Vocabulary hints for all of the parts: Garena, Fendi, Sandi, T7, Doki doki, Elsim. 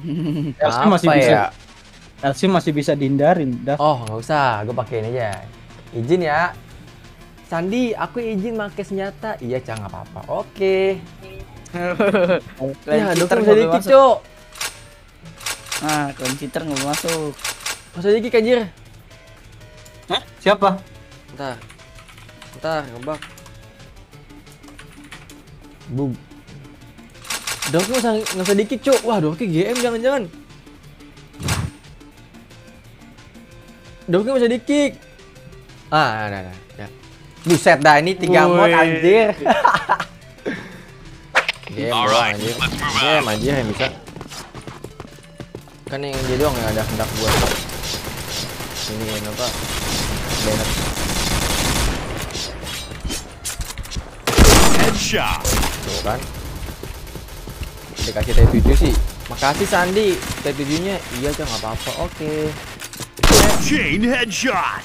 Elsim masih bisa. Ya? Elsim masih bisa dihindarin, dah. Oh, nggak usah, gue pakein aja. Izin ya. Sandi, aku izin pakai senjata. Iya, Cang, nggak apa-apa. Oke. Ya, dokter bisa dikit, Cok. Nah, klaim cheater nggak masuk. Masuk dikit, anjir. Hah? Siapa? Bentar. Bentar, ngebak. Bug. Doki nggak usah dikit, Cok. Wah, Doki GM jangan-jangan. Doki nggak usah dikit. Ah, nah. Buset dah, ini 3 mod anjir. GM anjir. GM anjir yang bisa. Kan yang dia doang yang ada hendak buat. Ini apa? Banner. Headshot. Tuh kan. Dikasih T7 sih. Makasih Sandi, T7-nya. Iya, Cang, enggak apa-apa. Oke. Chain headshot.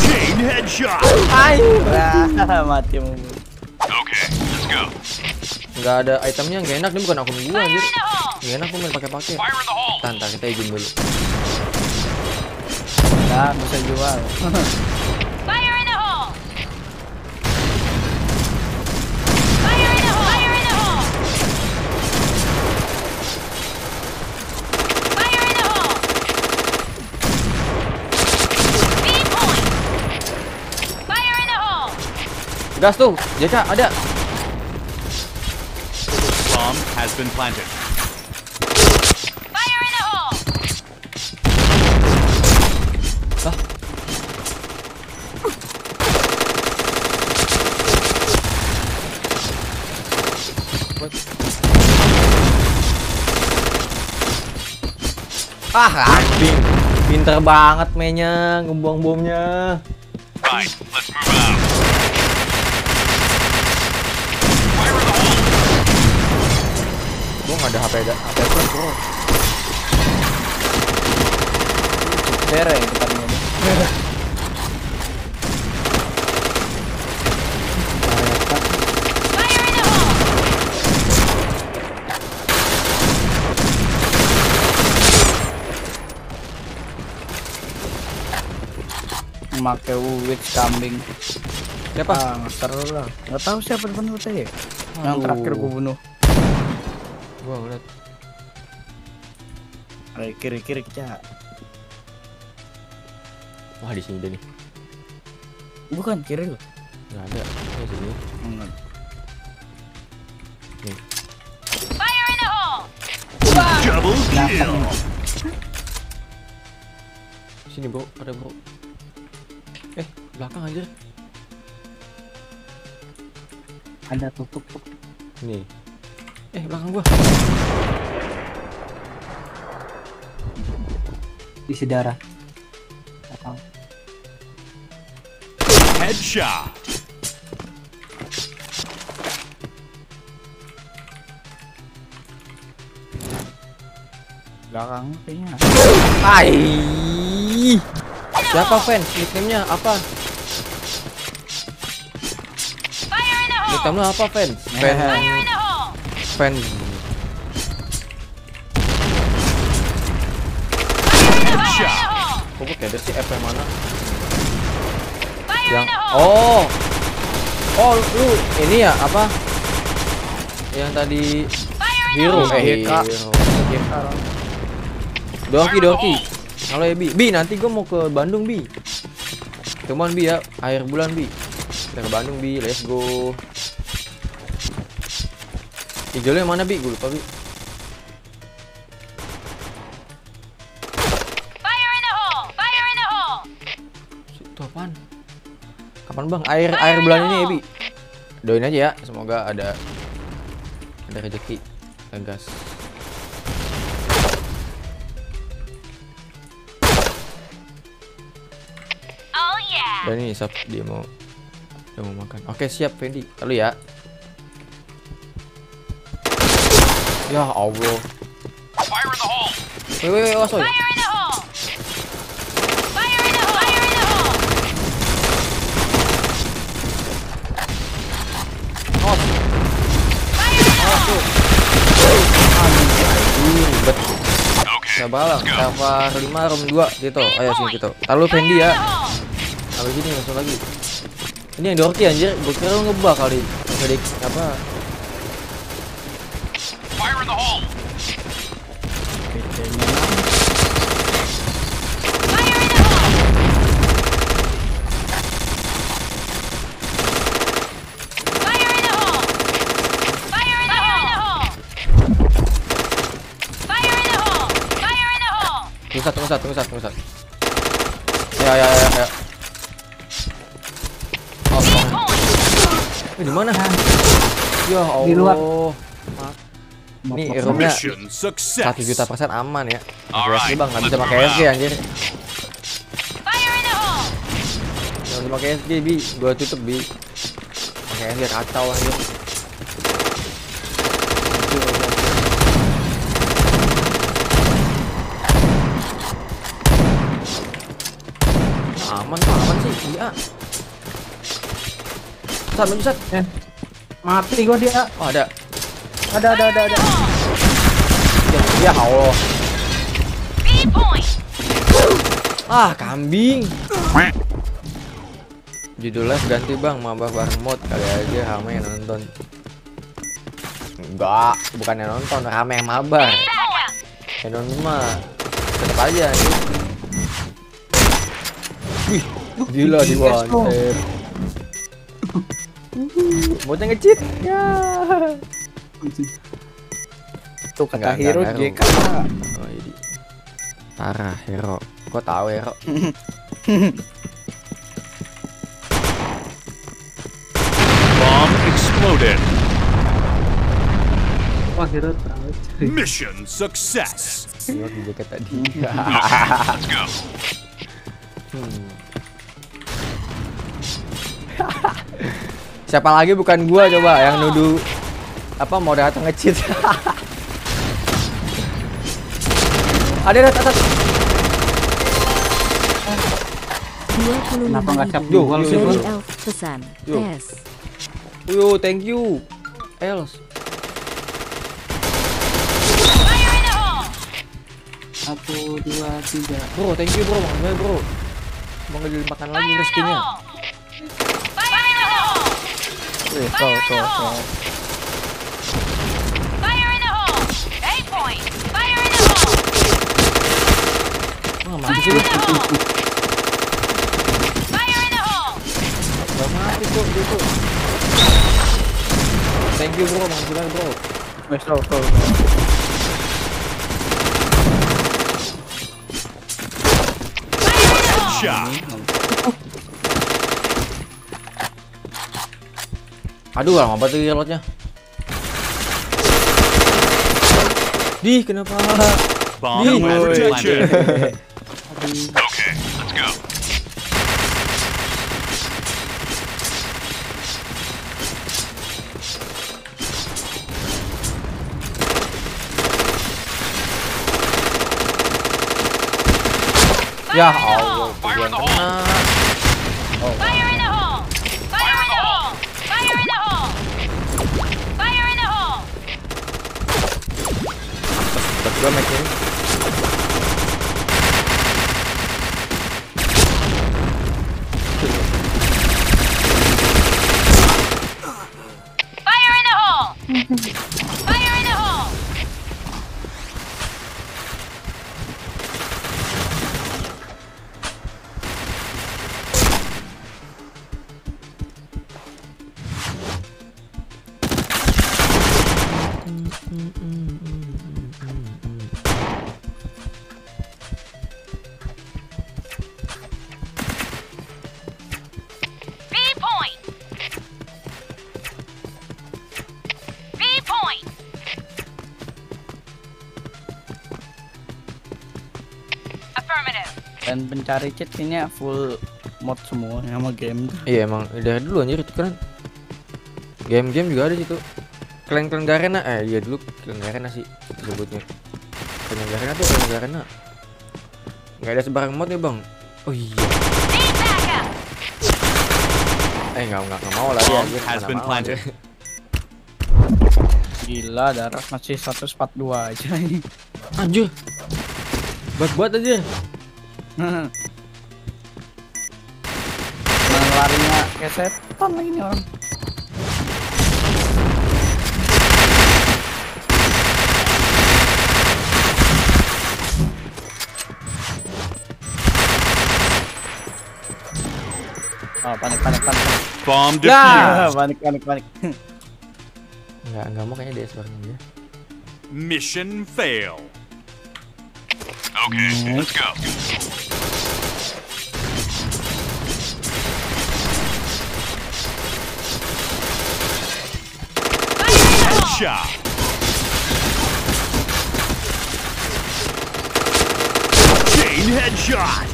Chain headshot. Aiyah, mati mulu. Oke, let's go. Enggak ada itemnya, enggak enak, ini bukan akun gua anjir. Enggak enak gua main pakai-pakai. Tantar kita izin dulu. Enggak bisa jual. Gas tuh, Jaca ada. Bomb has been planted. Fire in the hole. Ah. Ah, anjing. Pinter banget mainnya, ngebuang bomnya. Right, let's move out. Gua nggak ada HP plus, bro. Merah ya depannya. Pakai uwit kambing. Siapa? Master lah. Nggak tahu siapa depan kita ya. Yang terakhir gua bunuh. Gua ngeliat kiri Cak. Wah, di sini deh nih. Bukan kiri loh. Enggak ada. Di sini. Enggak. Nih. Fire in the hole. Wah. Double kill. Sini, bro. Ada, bro. Belakang aja. Ada tutup. Nih. Belakang gua. Isi darah. Belakang. Headshot. Belakang kayaknya. Hai. Siapa fans? Nickname-nya apa? Nickname-nya apa, fans? Fendi. Kok kayak ada si F yang mana? Yang oh lu ini ya apa? Yang tadi hero Doki doki. Halo ya, Bi. Bi, nanti gua mau ke Bandung, Bi. Cuman Bi ya, akhir bulan, Bi. Kita ke Bandung, Bi. Let's go. Hijau yang mana, Bi? Gue lupa, Bi. Fire in the hole. Fire in the hole. Itu apaan? Kapan, Bang? Air bulan ini ya, Bi. Doain aja ya, semoga ada rezeki. Gas. Oh yeah. Dan ini Sap, dia mau makan. Oke, siap, Fendi. Lalu ya. Ya Allah. Wait, oh sorry. Fire in the hole. Fire in the hole. Fire in the hole. Oh. Fire in the hole. Ribet. Coba lah, cover 5 room 2 gitu. Ayo sini gitu. Taruh Fendi ya. Kalau gini langsung lagi. Ini yang dorki anjir, gue kira lu ngebug kali. Ngedik apa? Fire in the hole. Tunggu satu. Ya. Oh, di mana? Ya Allah. Di luar. Nih, roomnya 1.000.000% aman ya. Alright, Bang, enggak bisa pakai SG anjir. Jangan pakai SG, Bi. Gua tutup, Bi. Pakai SG kacau anjir. Aman sih, iya. Sat. Mati gua dia. Oh, ada. Ya Allah. Ah, kambing. Judulnya ganti, Bang. Mabah bareng mod kali aja Hame yang nonton. Enggak, bukan yang nonton, Hame yang mabar. Yang nonton mah tetap aja nih. Wih, gila di wanted. Modnya ngecit. Ya. Tuh kata hero JK. Oh, ini. Parah hero. Gua tahu hero. Bomb exploded. Wah, hero terlalu. Mission success. Hero JK tadi. Let's go. Siapa lagi bukan gua coba yang nuduh apa mau datang nge-cheat. Ada. Kenapa enggak cap dulu kalau pesan. Yes. Yo, thank you. Els. Aku 2 3. Bro, thank you bro, makasih bro. Mau dimakan lagi rezekinya. Fire in the hole. Fire in the hole. 8 point. Fire in the hole. Oh, mati sih. Fire in the hole. Mati kok gitu. Thank you bro, makasih banget bro. Wes tahu. Aduh, lama banget lagi reloadnya. Dih, kenapa? Dih, oke, let's go. Ya Allah, fire in the hole. Fire in the hole. Fire in the hole. Fire in the hole. Fire in the hole. Gua makin. Fire in the hole. Fire in the hole. Dan pencari cheat ini full mod semua sama game. Iya emang dari dulu anjir itu keren. Game juga ada situ. Klan Garena, iya dulu Klan Garena sih sebutnya. punya Garena tuh, punya Garena. Nggak ada sebarang mod ya bang. Oh iya. Nggak mau lagi ya. Gila, darah masih 142 aja ini. Anjir. Buat aja. Larinya kayak setan lagi nih orang. Oh, panik. Bomb defuse. Ya, panik. Enggak mau kayaknya DS bareng dia. Mission fail. Okay, let's go. Headshot. Chain headshot.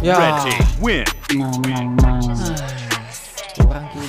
Ya. Win. Kurang kill